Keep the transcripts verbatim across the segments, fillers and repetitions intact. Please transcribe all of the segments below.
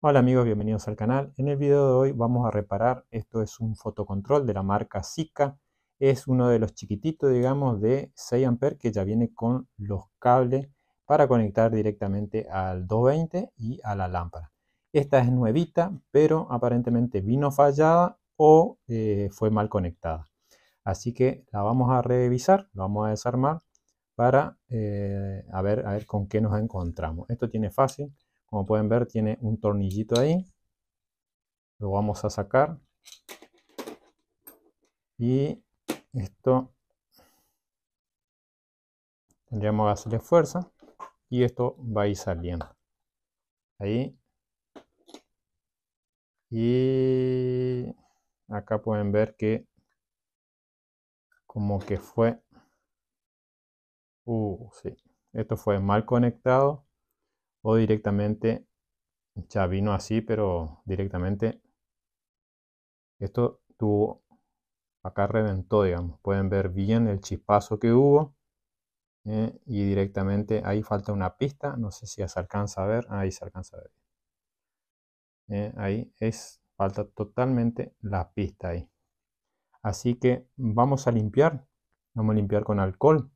Hola amigos, bienvenidos al canal. En el video de hoy vamos a reparar, esto es un fotocontrol de la marca SICA. Es uno de los chiquititos, digamos, de seis amperes que ya viene con los cables para conectar directamente al doscientos veinte y a la lámpara. Esta es nuevita, pero aparentemente vino fallada o eh, fue mal conectada. Así que la vamos a revisar, la vamos a desarmar para eh, a ver, a ver con qué nos encontramos. Esto tiene fácil. Como pueden ver, tiene un tornillito ahí, lo vamos a sacar y esto tendríamos que hacerle fuerza y esto va a ir saliendo ahí. Y acá pueden ver que como que fue uh, sí. Esto fue mal conectado o directamente ya vino así, pero directamente esto tuvo, acá reventó, digamos. Pueden ver bien el chispazo que hubo eh, y directamente ahí falta una pista. No sé si se alcanza a ver, ahí se alcanza a ver, eh, ahí es, falta totalmente la pista ahí. Así que vamos a limpiar, vamos a limpiar con alcohol.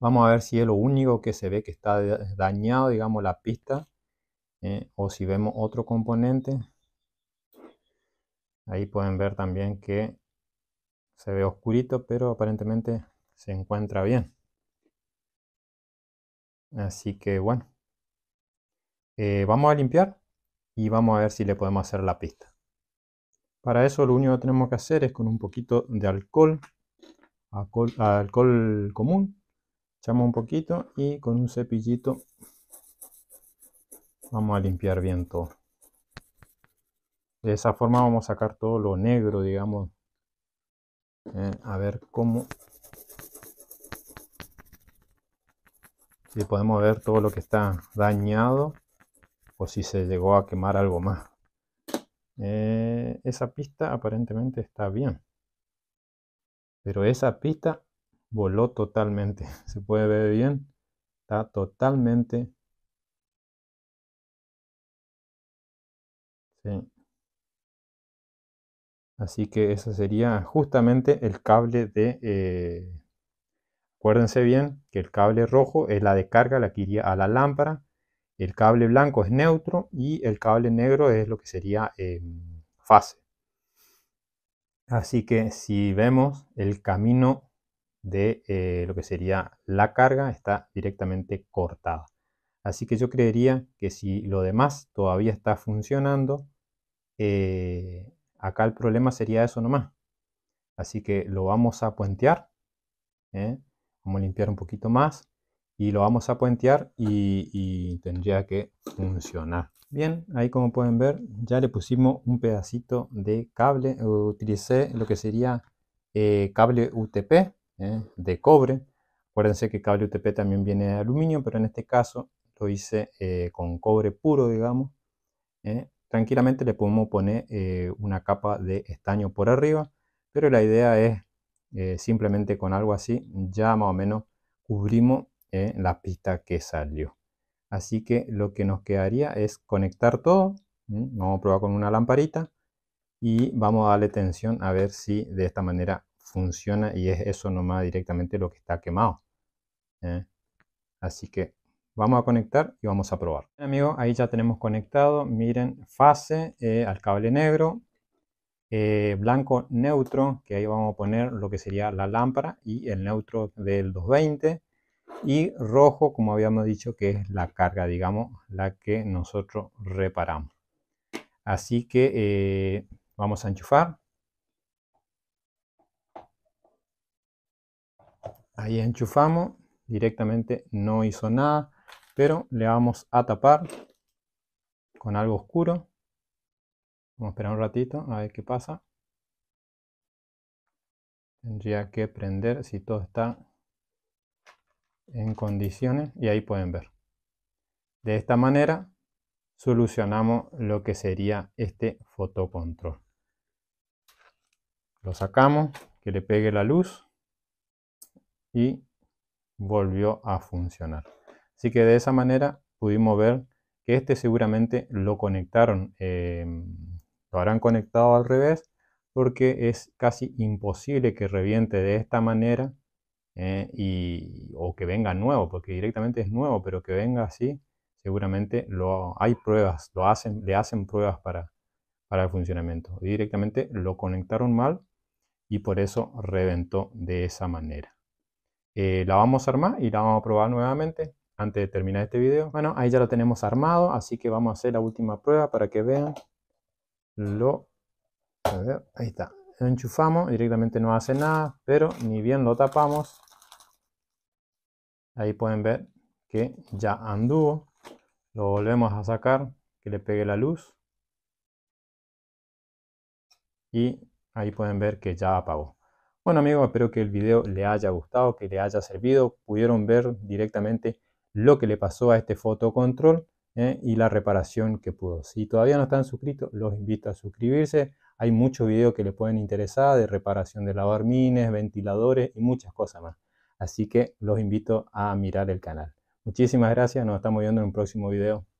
Vamos a ver si es lo único que se ve que está dañado, digamos, la pista. Eh, o si vemos otro componente. Ahí pueden ver también que se ve oscurito, pero aparentemente se encuentra bien. Así que bueno. Eh, vamos a limpiar y vamos a ver si le podemos hacer la pista. Para eso lo único que tenemos que hacer es con un poquito de alcohol. Alcohol, alcohol común. Echamos un poquito y con un cepillito vamos a limpiar bien todo. De esa forma vamos a sacar todo lo negro, digamos. Eh, a ver cómo... Si podemos ver todo lo que está dañado o si se llegó a quemar algo más. Eh, esa pista aparentemente está bien. Pero esa pista... voló totalmente, se puede ver bien, está totalmente, sí. Así que ese sería justamente el cable de, eh... acuérdense bien que el cable rojo es la de carga, la que iría a la lámpara, el cable blanco es neutro y el cable negro es lo que sería eh, fase. Así que si vemos el camino de eh, lo que sería la carga está directamente cortada. Así que yo creería que si lo demás todavía está funcionando, eh, acá el problema sería eso nomás. Así que lo vamos a puentear, ¿eh? Vamos a limpiar un poquito más y lo vamos a puentear y, y tendría que funcionar. Bien, ahí como pueden ver ya le pusimos un pedacito de cable. Utilicé lo que sería eh, cable U T P. Eh, de cobre. Acuérdense que cable U T P también viene de aluminio, pero en este caso lo hice eh, con cobre puro, digamos. Eh. Tranquilamente le podemos poner eh, una capa de estaño por arriba, pero la idea es eh, simplemente con algo así ya más o menos cubrimos eh, la pista que salió. Así que lo que nos quedaría es conectar todo. eh. Vamos a probar con una lamparita y vamos a darle tensión a ver si de esta manera funciona, y es eso nomás directamente lo que está quemado. ¿Eh? Así que vamos a conectar y vamos a probar. Bien, amigos, ahí ya tenemos conectado, miren, fase eh, al cable negro, eh, blanco neutro, que ahí vamos a poner lo que sería la lámpara y el neutro del doscientos veinte, y rojo, como habíamos dicho, que es la carga, digamos, la que nosotros reparamos. Así que eh, vamos a enchufar. Ahí enchufamos, directamente no hizo nada, pero le vamos a tapar con algo oscuro. Vamos a esperar un ratito a ver qué pasa. Tendría que prender si todo está en condiciones y ahí pueden ver. De esta manera solucionamos lo que sería este fotocontrol. Lo sacamos, que le pegue la luz. Y volvió a funcionar. Así que de esa manera pudimos ver que este seguramente lo conectaron, eh, lo habrán conectado al revés, porque es casi imposible que reviente de esta manera, eh, y, o que venga nuevo, porque directamente es nuevo, pero que venga así, seguramente lo, hay pruebas, lo hacen, le hacen pruebas para, para el funcionamiento. Y directamente lo conectaron mal y por eso reventó de esa manera. Eh, la vamos a armar y la vamos a probar nuevamente antes de terminar este video. Bueno, ahí ya lo tenemos armado, así que vamos a hacer la última prueba para que vean lo... A ver, ahí está, lo enchufamos, directamente no hace nada, pero ni bien lo tapamos, ahí pueden ver que ya anduvo. Lo volvemos a sacar, que le pegue la luz, y ahí pueden ver que ya apagó. Bueno amigos, espero que el video le haya gustado, que le haya servido, pudieron ver directamente lo que le pasó a este fotocontrol, eh, y la reparación que pudo. Si todavía no están suscritos, los invito a suscribirse. Hay muchos videos que les pueden interesar de reparación de lavarmines, ventiladores y muchas cosas más. Así que los invito a mirar el canal. Muchísimas gracias, nos estamos viendo en un próximo video.